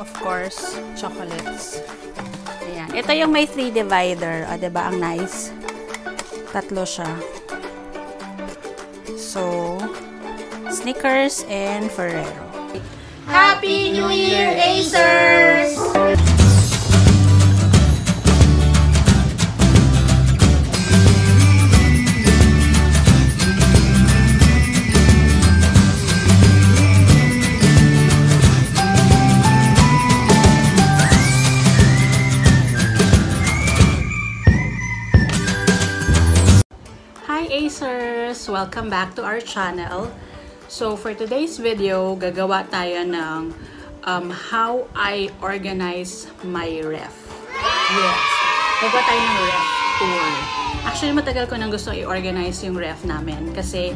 of course, chocolates. Ayan. Ito yung may 3 divider. O, diba? Ang nice. Tatlo siya. So, Snickers and Ferrero. Happy New Year, Acers! Hi, Acers! Welcome back to our channel. So, for today's video, gagawa tayo ng how I organize my ref. Yes. Gagawa tayo ng ref tour. Actually, matagal ko nang gusto i-organize yung ref namin kasi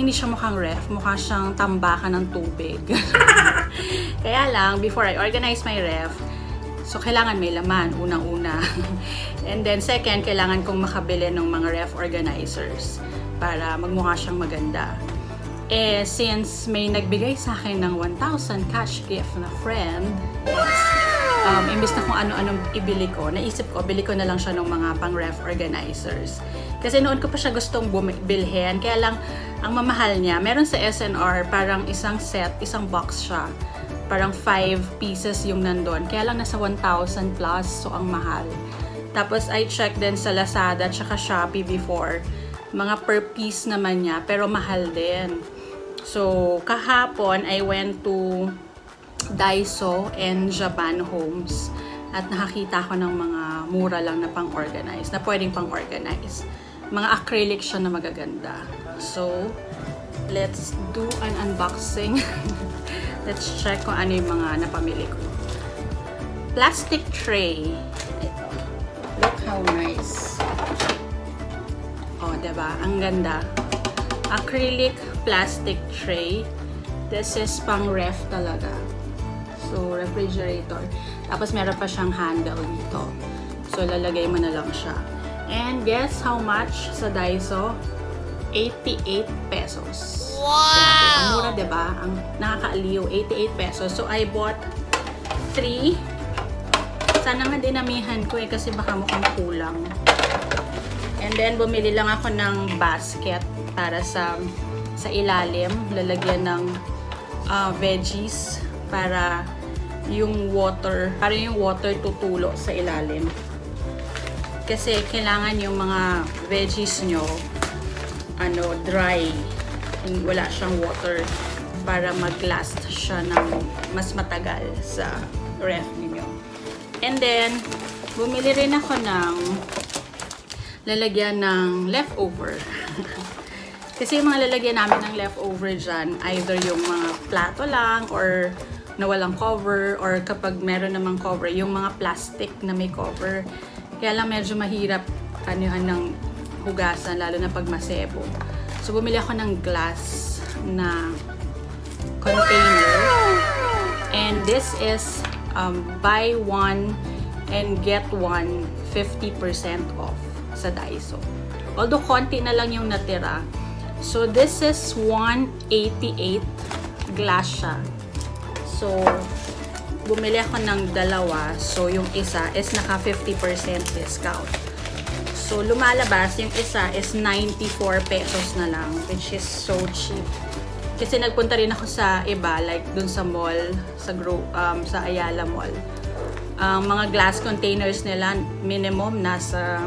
hindi siya mukhang ref. Mukha siyang tambakan ng tubig. Kaya lang, before I organize my ref, so kailangan may laman, unang-una. And then second, kailangan kong makabili ng mga ref organizers para magmukha siyang maganda. Eh, since may nagbigay sa akin ng 1,000 cash gift na friend, yes, imbis na kung ano-ano ibili ko, naisip ko, bili ko na lang siya ng mga pang-ref organizers. Kasi noon ko pa siya gustong bilhin, kaya lang, ang mamahal niya, meron sa SNR, parang isang set, isang box siya. Parang 5 pieces yung nandun, kaya lang nasa 1,000 plus, so ang mahal. Tapos, I checked din sa Lazada at saka Shopee before, mga per piece naman niya, pero mahal din. So, kahapon, I went to Daiso and Japan Homes at nakakita ko ng mga mura lang na pang-organize, na pwedeng pang-organize. Mga acrylic siya na magaganda. So, let's do an unboxing. Let's check kung ano yung mga napamili ko. Plastic tray. Ito. Look how nice. Oh, diba? Ang ganda. Acrylic plastic tray. This is pang-ref talaga. So, refrigerator. Tapos, meron pa siyang handle dito. So, lalagay mo na lang siya. And guess how much sa Daiso? 88 pesos. Wow! Grabe. Ang mura, diba? Ang nakakaaliw. 88 pesos. So, I bought 3. Sana nga dinamihan ko eh kasi baka mukhang kulang. And then, bumili lang ako ng basket para sa ilalim. Lalagyan ng veggies para yung water tutulo sa ilalim. Kasi kailangan yung mga veggies nyo dry, wala siyang water para mag-last siya ng mas matagal sa ref niyo. And then bumili rin ako ng lalagyan ng leftover. Kasi yung mga lalagyan namin ng leftover dyan, either yung mga plato lang or nawalang cover or kapag meron namang cover, yung mga plastic na may cover. Kaya lang medyo mahirap ng hugasan, lalo na pag masebo. So, bumili ako ng glass na container. And this is buy one and get one 50% off sa Daiso. Although, konti na lang yung natira. So, this is 188 glass siya. So, bumili ako ng dalawa. So, yung isa is naka 50% discount. So, lumalabas, yung isa is 94 pesos na lang, which is so cheap. Kasi nagpunta rin ako sa iba, like dun sa mall, sa Ayala Mall. Ang mga glass containers nila, minimum, nasa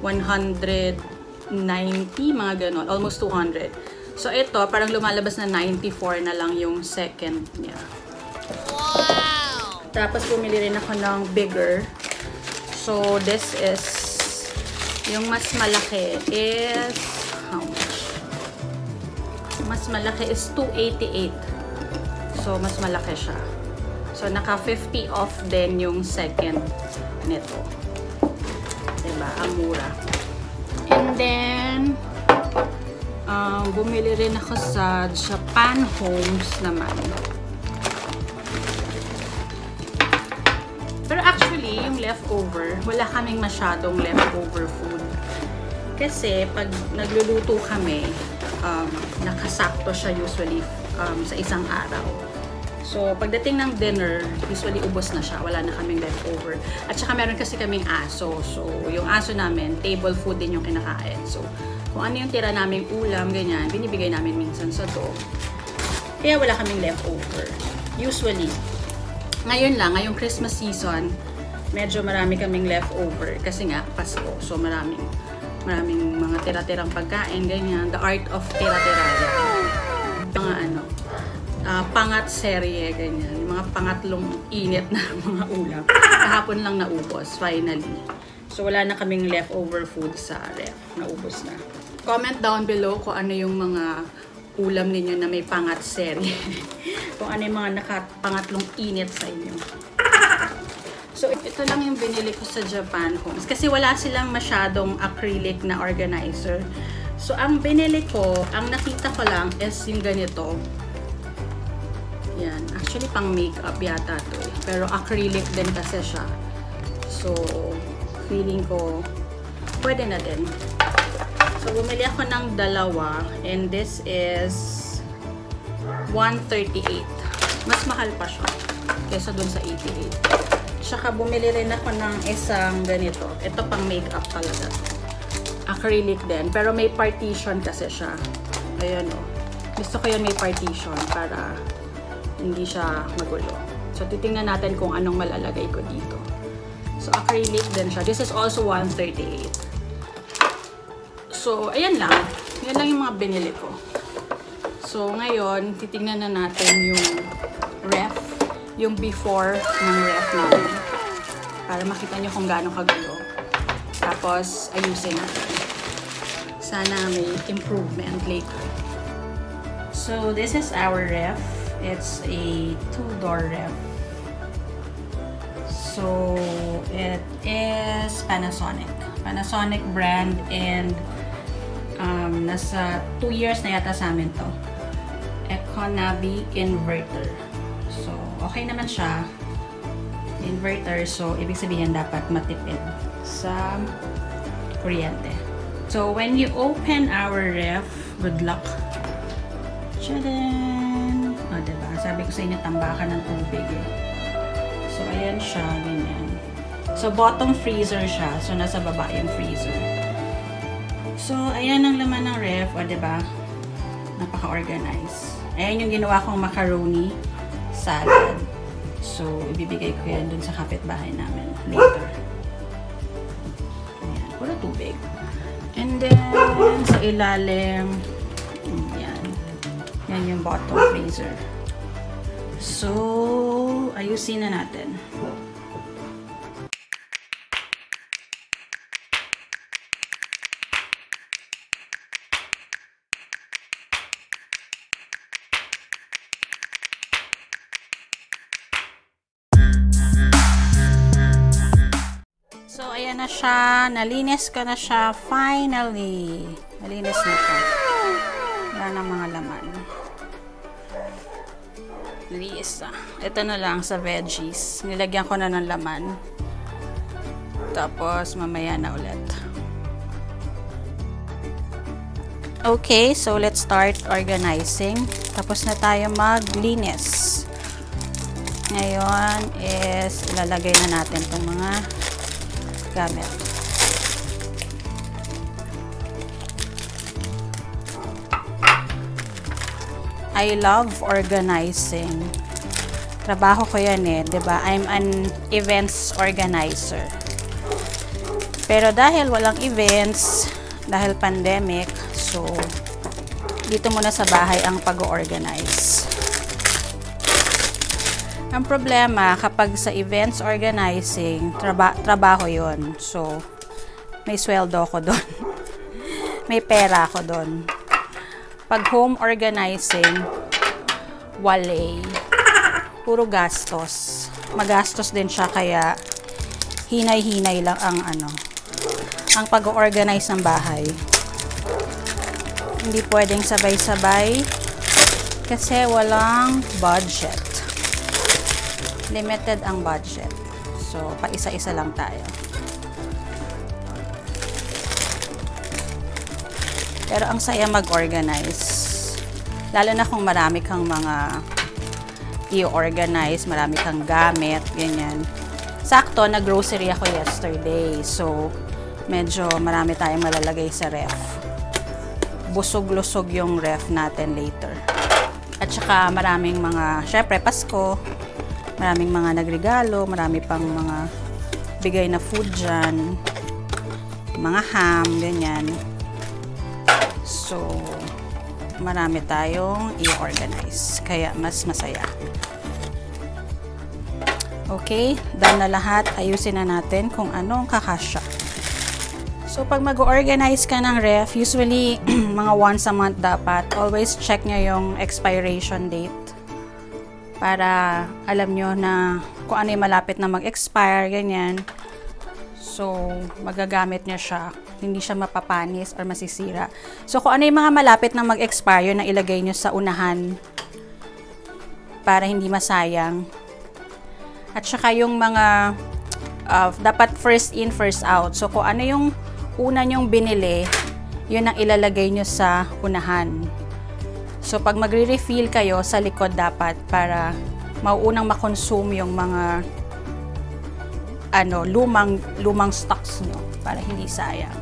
190, mga ganon, almost 200. So, ito, parang lumalabas na 94 na lang yung second niya. Wow! Tapos, pumili rin ako ng bigger. So, this is yung mas malaki is how much? Mas malaki is 288. So, mas malaki siya. So, naka 50 off din yung second nito. Diba? Ang mura. And then, bumili rin ako sa Japan Homes naman. Pero actually, yung leftover, wala kaming masyadong leftover food. Kasi pag nagluluto kami, nakasakto siya usually sa isang araw. So, pagdating ng dinner, usually ubos na siya. Wala na kaming leftover. At saka meron kasi kaming aso. So, yung aso namin, table food din yung kinakain. So, kung ano yung tira naming ulam, ganyan, binibigay namin minsan sa to. Kaya wala kaming leftover. Usually. Ngayon lang, ngayong Christmas season, medyo marami kaming leftover. Kasi nga, Pasko. So, maraming mga tira-tirang pagkain, ganyan. The art of tira-tira. Mga ano, pangat serye, ganyan. Yung mga pangatlong init na mga ulam. Kahapon lang naubos, finally. So, wala na kaming leftover food sa ref. Naubos na. Comment down below kung ano yung mga ulam ninyo na may pangat serye. Kung ano yung mga nakapangatlong init sa inyo. So, ito lang yung binili ko sa Japan Homes. Kasi wala silang masyadong acrylic na organizer. So, ang binili ko, ang nakita ko lang is yung ganito. Yan. Actually, pang makeup yata to eh. Pero acrylic din kasi siya. So, feeling ko, pwede na din. So, bumili ako ng dalawa. And this is $138. Mas mahal pa siya kesa dun sa $88. Tsaka, bumili rin ako ng isang ganito. Ito pang makeup talaga. Acrylic din. Pero may partition kasi siya. Ayan o. Gusto ko yun may partition para hindi siya magulo. So, titingnan natin kung anong malalagay ko dito. So, acrylic din siya. This is also $138. So, ayan lang. Yan lang yung mga binili ko. So, ngayon, titingnan na natin yung ref. Yung before ng ref namin. Para makita nyo kung gaano kagulo. Tapos, ayusin natin. Sana may improvement later. So, this is our ref. It's a two-door ref. So, it is Panasonic. Panasonic brand and nasa 2 years na yata sa amin to. Eco Navi inverter. So, okay naman siya. Inverter. So, ibig sabihin dapat matipid sa kuryente. So, when you open our ref, good luck. Tadaan! O, diba? Sabi ko sa inyo, tambakan ng tubig eh. So, ayan siya. Ganyan. So, bottom freezer siya. So, nasa baba yung freezer. So, ayan ang laman ng ref. O, diba? Napaka-organize. Ayan yung ginawa kong macaroni salad. So, ibibigay ko yan dun sa kapitbahay namin later. Ayan. Puro tubig. And then, sa ilalim, yan yung bottom freezer. So, ayusin na natin. So, ayan na siya. Nalinis ko na siya. Finally! Nalinis na siya. Wala ng mga laman. Lisa. Ito na lang sa veggies. Nilagyan ko na ng laman. Tapos, mamaya na ulit. Okay, so let's start organizing. Tapos na tayo maglinis. Ngayon is ilalagay na natin itong mga gamit. I love organizing. Trabaho ko yan eh, diba? I'm an events organizer. Pero dahil walang events, dahil pandemic, so dito muna sa bahay ang pag-organize. Ang problema, kapag sa events organizing, trabaho yun. So, may sweldo ko doon. May pera ko doon. Pag home organizing, wale. Puro gastos. Magastos din siya kaya hinay-hinay lang ang ano, ang pag-organize ng bahay. Hindi pwedeng sabay-sabay kasi walang budget. Limited ang budget. So, paisa-isa lang tayo. Pero ang saya mag-organize. Lalo na kung marami kang mga i-organize, marami kang gamit, ganyan. Sakto, nag-grocery ako yesterday. So, medyo marami tayong malalagay sa ref. Busog-lusog yung ref natin later. At saka maraming mga, syempre Pasko, maraming mga nagregalo, marami pang mga bigay na food dyan. Mga ham, ganyan. So, marami tayong i-organize. Kaya mas masaya. Okay, done na lahat. Ayusin na natin kung anong kakasya. So, pag mag-organize ka ng ref, usually, mga once a month dapat. Always check nyo yung expiration date. Para alam nyo na kung ano yung malapit na mag-expire, ganyan. So, magagamit nyo siya. Hindi siya mapapanis or masisira. So, kung ano yung mga malapit na mag-expire, yun ang ilagay nyo sa unahan. Para hindi masayang. At saka yung mga dapat first in, first out. So, kung ano yung una nyong binili, yun ang ilalagay nyo sa unahan. So, pag magre-refill kayo, sa likod dapat para mauunang makonsume yung mga ano, lumang stocks nyo para hindi sayang.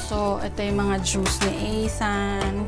So, ito yung mga juice ni Ethan.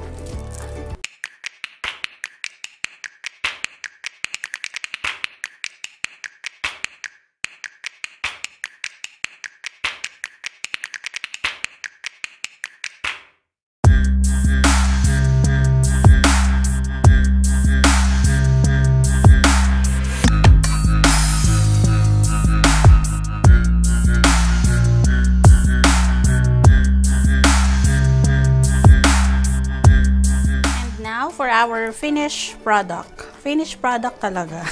Our finished product. Finished product talaga.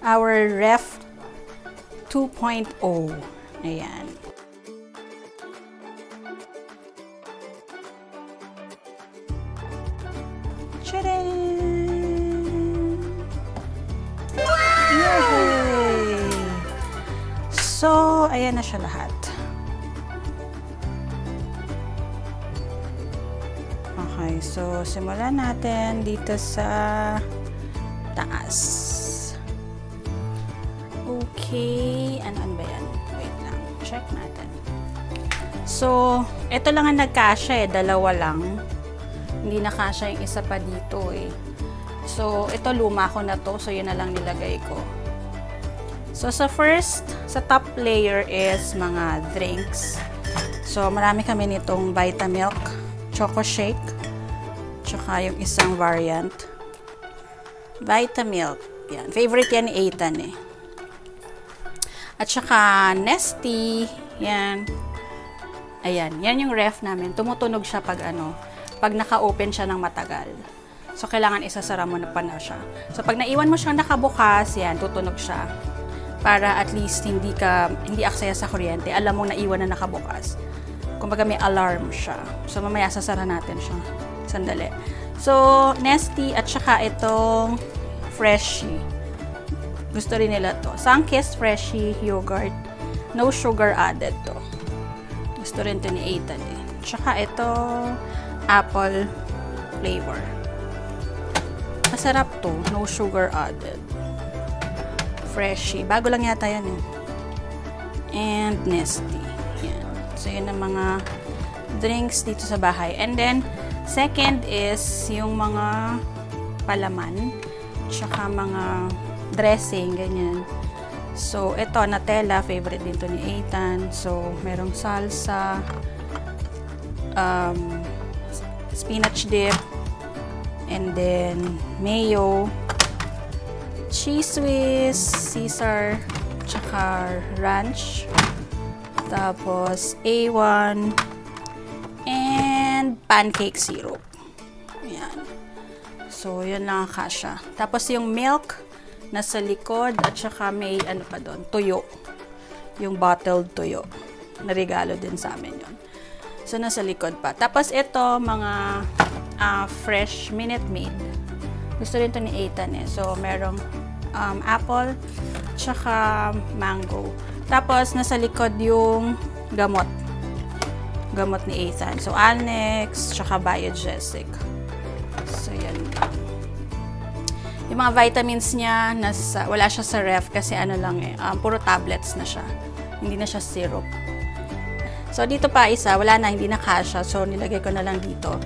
Our Ref 2.0. Ayan. Tcharam! Wow! Yay! So, ayan na siya lahat. Okay, so simulan natin dito sa taas. Okay, ano ba yan? Wait lang, check natin. So, ito lang ang nagkasya eh, dalawa lang. Hindi nakasya yung isa pa dito eh. So, ito luma ko na to, so yun na lang nilagay ko. So, sa first, sa top layer is mga drinks. So, marami kami nitong Vitamilk, Choco Shake, tsaka yung isang variant. Vitamilk. Yan. Favorite yan ni Ethan eh. At saka Nestea. Yan. Ayan. Yan yung ref namin. Tumutunog siya pag ano, pag naka-open siya ng matagal. So, kailangan isasara mo na pa na siya. So, pag naiwan mo siyang nakabukas, yan, tutunog siya. Para at least hindi aksaya sa kuryente. Alam mo naiwan na nakabukas. Kumbaga may alarm siya. So, mamaya sasara natin siya. Sandali. So, Nestea at saka itong Freshy. Gusto rin nila to. Sun Kiss Freshy Yogurt. No sugar added to. Gusto rin to ni Ethan eh. Tsaka ito, apple flavor. Masarap to. No sugar added. Freshy. Bago lang yata yan eh. And Nestea. Yan. So, yun ang mga drinks dito sa bahay. And then, second is yung mga palaman, tsaka mga dressing, ganyan. So, ito, Nutella, favorite dito ni Ethan. So, merong salsa, spinach dip, and then mayo, cheese Swiss, Caesar, tsaka ranch, tapos A1, and pancake syrup. Ayan. So, yun lang ang kasya. Tapos, yung milk, nasa likod, at saka may, ano pa doon, tuyo. Yung bottled tuyo. Narigalo din sa amin yun. So, nasa likod pa. Tapos, ito, mga fresh Minute Maid. Gusto rin ito ni Ethan eh. So, merong apple, tsaka mango. Tapos, nasa likod yung gamot. gamot ni Ethan. So, Alnex, tsaka Biogesic. So, yan. Yung mga vitamins niya, nasa, wala siya sa ref kasi ano lang eh, puro tablets na siya. Hindi na siya syrup. So, dito pa isa, wala na, hindi na kasha. So, nilagay ko na lang dito.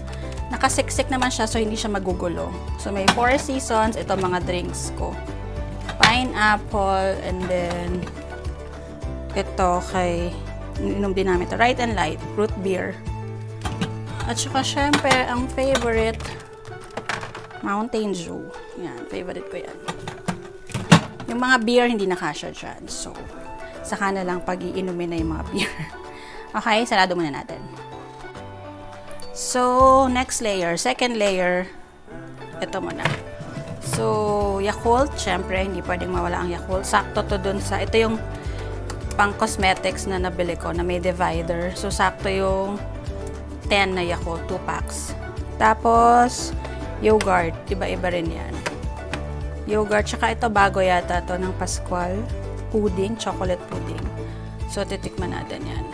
Nakasiksik naman siya, so hindi siya magugulo. So, may Four Seasons, ito mga drinks ko. Pineapple, and then ito kay inom din namin ito, Right and Light root beer. At saka syempre ang favorite, Mountain Zoo. Yan, favorite ko yan. Yung mga beer hindi nakasya dyan, so saka na lang pag iinumin na yung mga beer. Okay, sarado muna natin. So next layer, second layer, ito muna. So, Yakult, syempre, hindi pwedeng mawala ang Yakult. Sakto to dun sa, ito yung pang cosmetics na nabili ko, na may divider. So, sakto yung 10 na Yakult, 2 packs. Tapos, yogurt. Iba-iba rin yan. Yogurt, tsaka ito, bago yata to ng Pascual. Pudding, chocolate pudding. So, titikman natin yan.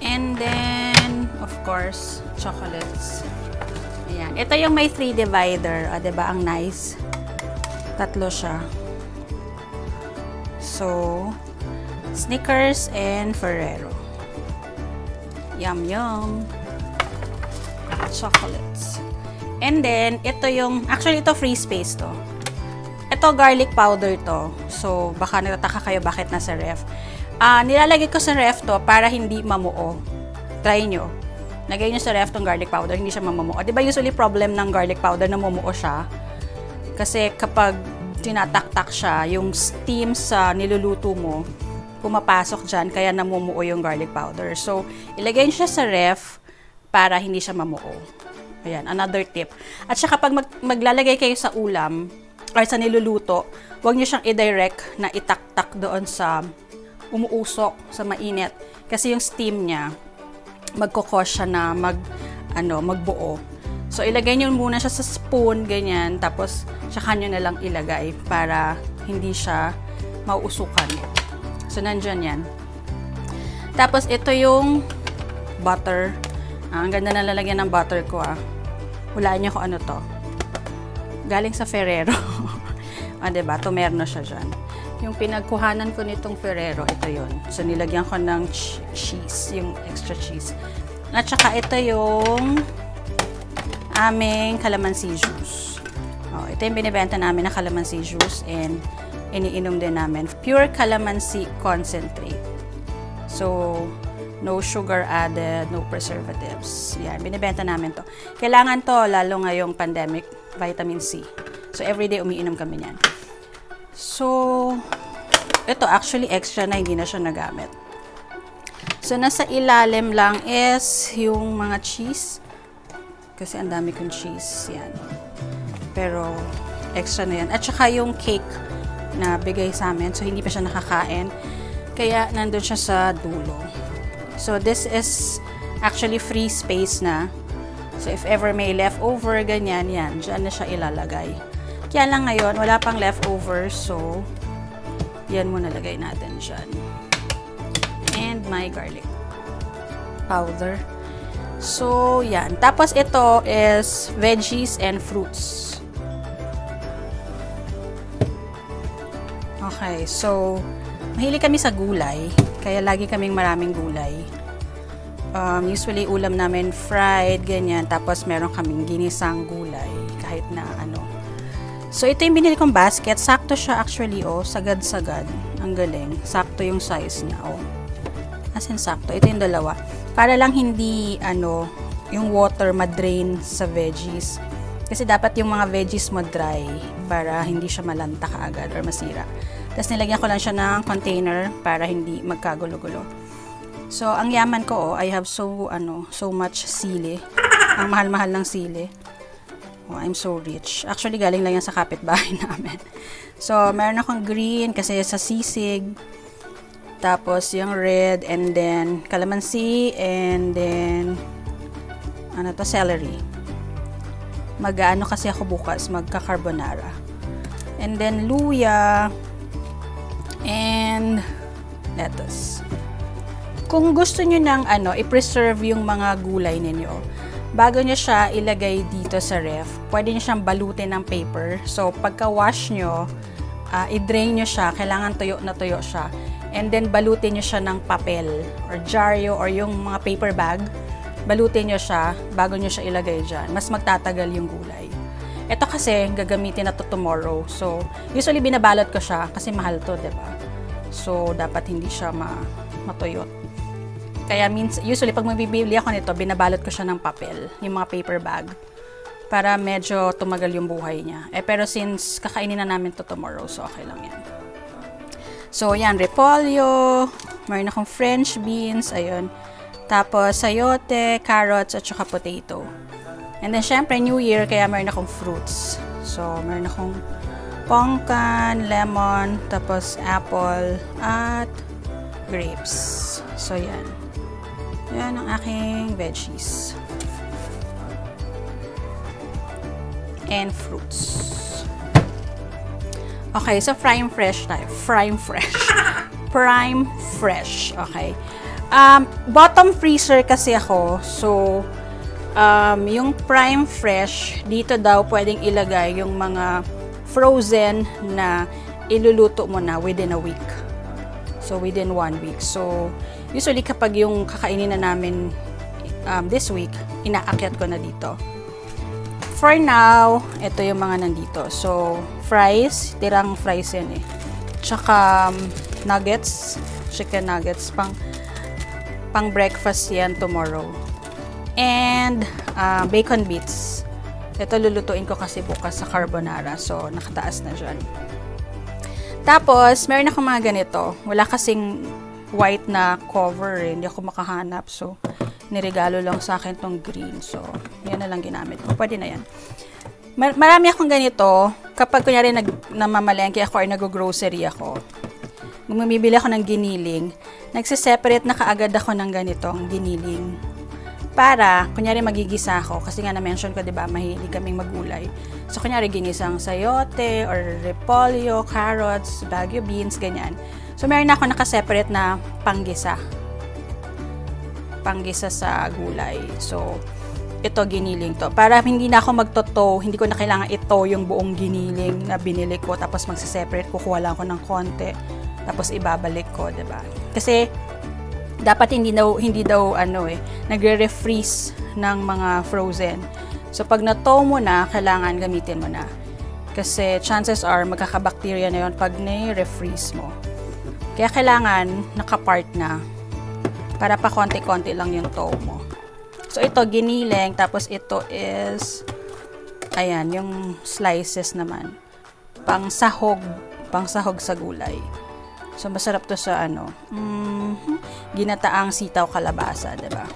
And then, of course, chocolates. Ayan. Ito yung may 3 divider. O, diba? Ang nice. Tatlo siya. So, Snickers and Ferrero. Yum, yum. Chocolates. And then, ito yung, actually, ito free space to. Ito, garlic powder to. So, baka natataka kayo bakit nasa ref. Nilalagay ko sa ref to para hindi mamuo. Try nyo. Lagay nyo sa ref tong garlic powder, hindi siya mamumuo. Diba usually problem ng garlic powder, namumuo siya? Kasi kapag tinataktak siya, yung steam sa niluluto mo, pumapasok dyan, kaya namumuo yung garlic powder. So, ilagay nyo siya sa ref para hindi siya mamuo. Ayan, another tip. At sya kapag maglalagay kayo sa ulam, or sa niluluto, huwag nyo siyang i-direct na itaktak doon sa umuusok, sa mainit. Kasi yung steam niya, magkokos siya na magbuo. So, ilagay nyo muna siya sa spoon, ganyan, tapos tsaka nyo na lang ilagay para hindi siya mauusukan. So, nandyan yan. Tapos, ito yung butter. Ang ganda na lalagyan ng butter ko, Hulaan nyo kung ano to. Galing sa Ferrero. Diba? Tumerno siya dyan. Yung pinagkuhanan ko nitong Ferrero, ito yun. So, nilagyan ko ng cheese, yung extra cheese. At saka ito yung aming calamansi juice. Oh, ito yung binibenta namin na calamansi juice and iniinom din namin. Pure calamansi concentrate. So, no sugar added, no preservatives. Yan, binibenta namin to. Kailangan to, lalo ngayong pandemic, vitamin C. So, everyday umiinom kami yan. So, ito actually extra na, hindi na siya nagamit. So, nasa ilalim lang is yung mga cheese. Kasi ang dami kong cheese. Yan. Pero, extra na yan. At saka yung cake na bigay sa amin. So, hindi pa siya nakakain. Kaya, nandun siya sa dulo. So, this is actually free space na. So, if ever may leftover, ganyan, yan. Diyan na siya ilalagay. Kaya lang ngayon, wala pang leftover. So, yan muna lagay natin dyan. And my garlic powder. So, yan. Tapos, ito is veggies and fruits. Okay. So, mahilig kami sa gulay. Kaya lagi kaming maraming gulay. Usually, ulam namin fried, ganyan. Tapos, meron kaming ginisang gulay. Kahit na ano. So, ito yung binili kong basket. Sakto siya actually, Sagad-sagad. Ang galing. Sakto yung size niya, As in, sakto. Ito yung dalawa. Para lang hindi, yung water madrain sa veggies. Kasi dapat yung mga veggies mo dry para hindi siya malanta kaagad or masira. Tapos, nilagyan ko lang siya ng container para hindi magkagulo-gulo. So, ang yaman ko, I have so much sili. Ang mahal-mahal ng sili. Oh, I'm so rich. Actually, galing lang yan sa kapitbahay namin. So, meron akong green kasi sa sisig. Tapos, yung red and then calamansi and then celery. Mag-ano kasi ako bukas, magka-carbonara. And then luya and lettuce. Kung gusto nyo ng i-preserve yung mga gulay ninyo, bago nyo siya ilagay dito sa ref, pwede nyo siyang balutin ng paper. So, pagka-wash nyo, i-drain nyo siya. Kailangan tuyo na tuyo siya. And then, balutin nyo siya ng papel or dyaryo or yung mga paper bag. Balutin nyo siya bago nyo siya ilagay dyan. Mas magtatagal yung gulay. Ito kasi, gagamitin na to tomorrow. So, usually binabalot ko siya kasi mahal to, diba? So, dapat hindi siya matuyot. Kaya usually pag magbibili ako nito, binabalot ko siya ng papel, yung mga paper bag, para medyo tumagal yung buhay niya. Eh, pero since kakainin na namin to tomorrow, so okay lang yan. So, yan, repolyo, mayroon akong French beans, ayun. Tapos, sayote, carrots, at saka potato. And then, syempre, New Year, kaya mayroon akong fruits. So, mayroon akong pongkan, lemon, tapos apple, at grapes. So, yan. Yan ang aking veggies. And fruits. Okay, so Prime Fresh tayo. Prime Fresh. Okay. Bottom freezer kasi ako. So, yung Prime Fresh, dito daw pwedeng ilagay yung mga frozen na iluluto mo na within a week. So, within 1 week. So, usually kapag yung kakainin na namin this week, inaakyat ko na dito. For now, ito yung mga nandito. So, fries. Tirang fries yan eh. Tsaka nuggets. Chicken nuggets. Pang breakfast yan tomorrow. And bacon bits. Ito lulutuin ko kasi bukas sa carbonara. So, nakataas na dyan. Tapos, meron akong mga ganito. Wala kasing white na cover. Eh. Hindi ako makahanap. So, niregalo lang sa akin tong green. So, yan na lang ginamit ko. Pwede na yan. Marami akong ganito. Kapag kunyari namamalengke ako or nag-grocery ako, bumibili ako ng giniling, nagsiseparate na kaagad ako ng ganitong giniling. Para, kunyari magigisa ako. Kasi nga na-mention ko, diba, mahilig kaming magulay. So, kunyari, ginisang sayote, or repolyo, carrots, baguio beans, ganyan. So, meron na ako nakaseparate na panggisa. Panggisa sa gulay. So, ito, giniling to. Para hindi na ako magtotow, hindi ko na kailangan ito yung buong giniling na binili ko, tapos magsiseparate, kukuha lang ako ng konti, tapos ibabalik ko, diba? Kasi, dapat hindi daw nagre-refreeze ng mga frozen. So, pag na-tow mo na, kailangan gamitin mo na. Kasi chances are, magkakabakterya na yun pag na-refreeze mo. Kaya kailangan nakapart na para pa konti-konti lang yung tow mo. So, ito giniling. Tapos, ito is ayan, yung slices naman. Pang sahog sa gulay. So, masarap to sa ginataang sitaw kalabasa, diba?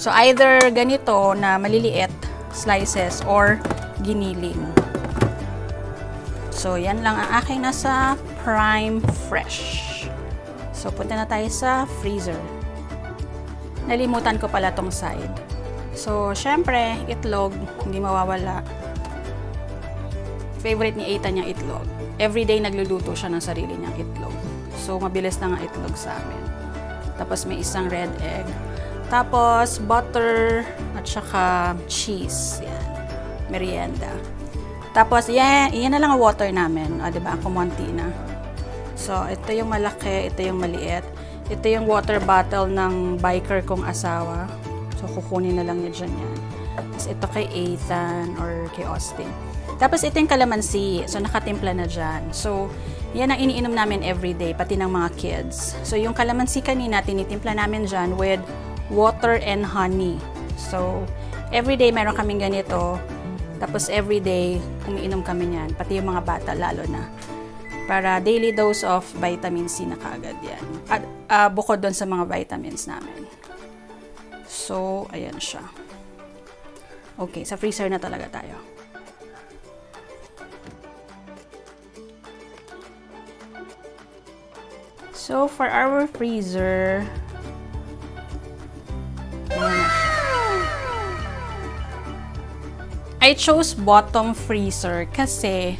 So, either ganito na maliliit slices or giniling. So, yan lang ang aking nasa Prime Fresh. So, punta na tayo sa freezer. Nalimutan ko pala tong side. So, syempre, itlog, hindi mawawala. Favorite ni Ethan yung itlog. Everyday nagluluto siya ng sarili niyang itlog. So, mabilis na nga itlog sa amin. Tapos, may isang red egg. Tapos, butter at saka cheese. Yan. Merienda. Tapos, yan na lang ang water namin. O, diba? Kumonti na. So, ito yung malaki, ito yung maliit. Ito yung water bottle ng biker kong asawa. So, kukunin na lang niya dyan yan. Tapos, ito kay Ethan or kay Austin. Tapos, ito yung kalamansi. So, nakatimpla na dyan. So, yan ang iniinom namin everyday, pati ng mga kids. So, yung kalamansi kanina, tinitimpla namin dyan with water and honey. So, everyday meron kaming ganito. Tapos, everyday umiinom kami yan. Pati yung mga bata, lalo na. Para daily dose of vitamin C na kaagad yan. At bukod doon sa mga vitamins namin. So, ayan siya. Okay, sa freezer na talaga tayo. So, for our freezer, I chose bottom freezer kasi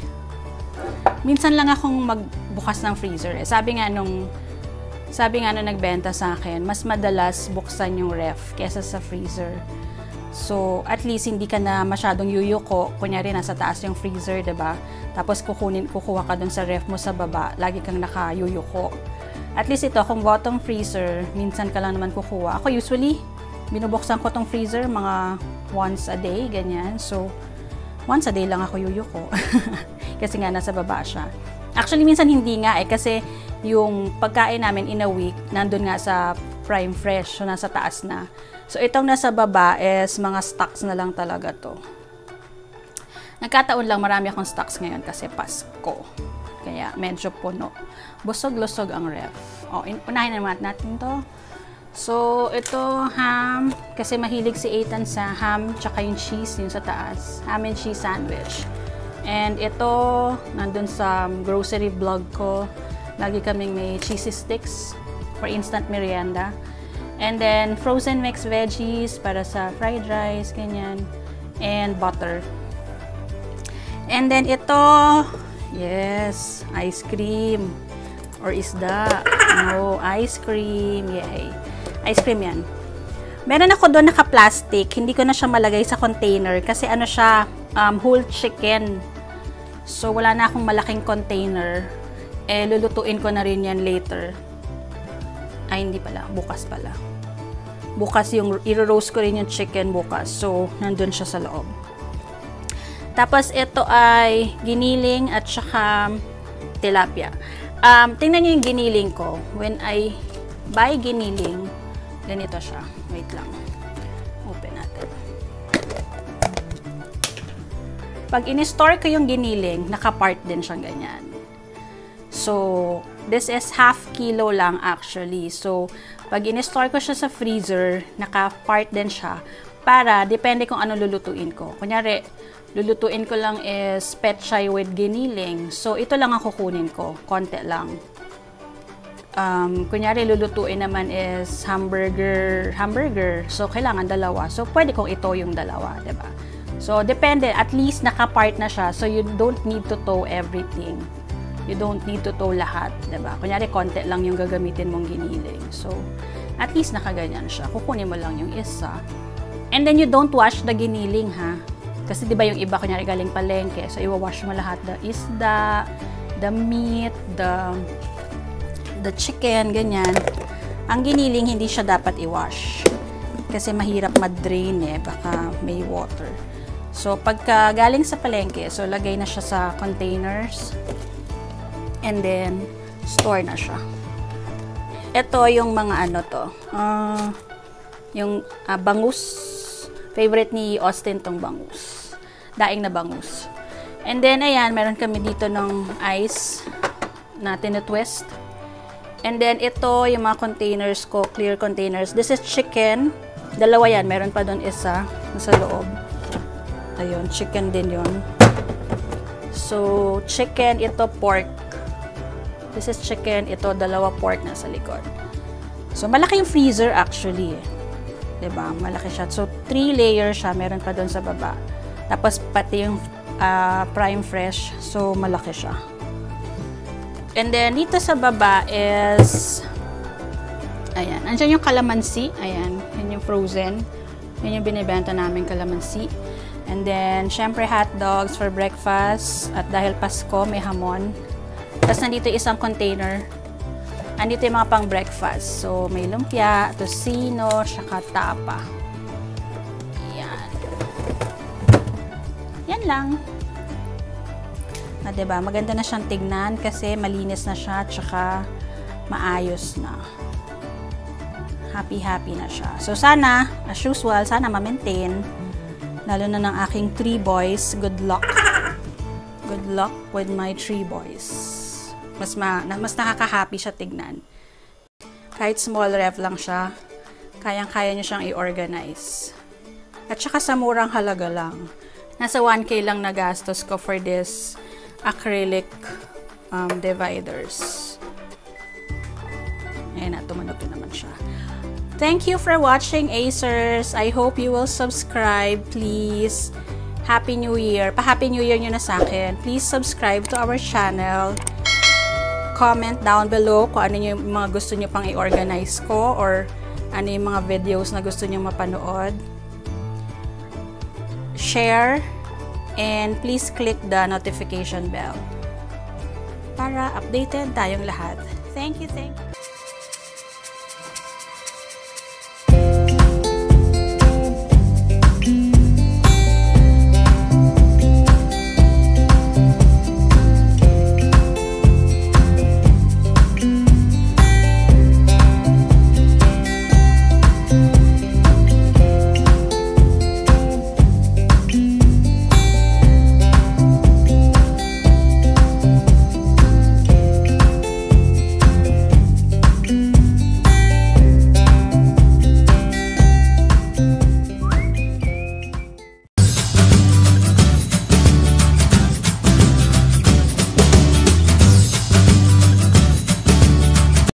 minsan lang akong magbukas ng freezer. Eh, sabi nga nung Sabi nga nung nagbenta sa akin, mas madalas buksan yung ref kesa sa freezer. So, at least hindi ka na masyadong yuyuko. Kunyari, nasa taas yung freezer, diba? Tapos kukuha ka dun sa ref mo sa baba. Lagi kang nakayuyuko. At least ito, kung bottom freezer, minsan ka lang naman kukuha. Ako usually, binubuksan ko tong freezer mga once a day, ganyan. So, once a day lang ako yuyuko. Kasi nga, nasa baba siya. Actually, minsan hindi nga eh. Kasi yung pagkain namin in a week, nandun nga sa Prime Fresh. So, nasa taas na. So, itong nasa baba is mga stocks na lang talaga to. Nagkataon lang marami akong stocks ngayon kasi Pasko. Kaya medyo puno. Busog-lusog ang ref. O, unahin na natin to. So, ito ham. Kasi mahilig si Ethan sa ham tsaka yung cheese yun sa taas. Ham and cheese sandwich. And ito, nandun sa grocery vlog ko. Lagi kaming may cheesy sticks for instant merienda. And then, frozen mixed veggies para sa fried rice, ganyan. And butter. And then, ito... Yes, ice cream or isda. No, ice cream. Yay. Ice cream yan. Meron ako doon naka-plastic. Hindi ko na siya malagay sa container kasi ano siya, whole chicken. So, wala na akong malaking container. Eh, lulutuin ko na rin yan later. Ay, hindi pala. Bukas pala. Bukas yung, i-roast ko rin yung chicken bukas. So, nandun siya sa loob. Tapos, ito ay giniling at saka tilapia. Tingnan nyo yung giniling ko. When I buy giniling, ganito siya. Wait lang. Open natin. Pag in-store ko yung giniling, naka-part din siyang ganyan. So, this is half kilo lang actually. So, pag in-store ko siya sa freezer, naka-part din siya. Para, depende kung ano lulutuin ko. Kunyari, lulutuin ko lang is petchay with giniling. So, ito lang ang kukunin ko. Konti lang. Kunyari, lulutuin naman is hamburger. So, kailangan dalawa. So, pwede kong ito yung dalawa, diba? So, depende. At least, nakapart na siya. So, you don't need to tow everything. You don't need to tow lahat, diba? Kunyari, konti lang yung gagamitin mong giniling. So, at least, nakaganyan siya. Kukunin mo lang yung isa. And then, you don't wash the giniling, ha? Kasi diba yung iba, kunyari galing palengke. So, iwawash mo lahat. The isda, the meat, the chicken, ganyan. Ang giniling, hindi siya dapat i-wash. Kasi mahirap ma-drain eh. Baka may water. So, pagka galing sa palengke, so lagay na siya sa containers. And then, store na siya. Ito yung mga ano to. Yung bangus. Favorite ni Austin tong bangus. Daing na bangus. And then, ayan, meron kami dito ng ice natin na twist. And then, ito, yung mga containers ko, clear containers. This is chicken. Dalawa yan. Meron pa doon isa nasa loob. Ayun, chicken din yon. So, chicken, ito pork. This is chicken. Ito, dalawa pork nasa likod. So, malaki yung freezer actually eh. Diba? Malaki siya. So, 3 layers siya. Meron pa doon sa baba. Tapos, pati yung Prime Fresh. So, malaki siya. And then, dito sa baba is... Ayan. Andiyan yung kalamansi. Ayan. Yan yung frozen. Yan yung binibenta namin kalamansi. And then, syempre hot dogs for breakfast. At dahil Pasko, may hamon. Tapos, nandito isang container. Andito yung mga pang-breakfast. So, may lumpia, tocino, saka tapa. Yan. Yan lang. Ah, diba? Maganda na siyang tignan kasi malinis na siya, tsaka maayos na. Happy-happy na siya. So, sana, as usual, sana ma-maintain. Lalo na ng aking 3 boys. Good luck. Good luck with my 3 boys. Mas nakaka-happy siya tignan. Kahit small ref lang siya, kayang-kaya niyo siyang i-organize. At saka sa murang halaga lang. Nasa 1K lang nagastos ko for this acrylic dividers. Ayan na, tumanok na naman siya. Thank you for watching, Acers. I hope you will subscribe, please. Happy New Year. Pa-Happy New Year nyo na sa akin. Please subscribe to our channel. comment down below kung ano yung mga gusto nyo pang i-organize ko or ano yung mga videos na gusto nyo mapanood. Share and please click the notification bell para updated tayong lahat. Thank you.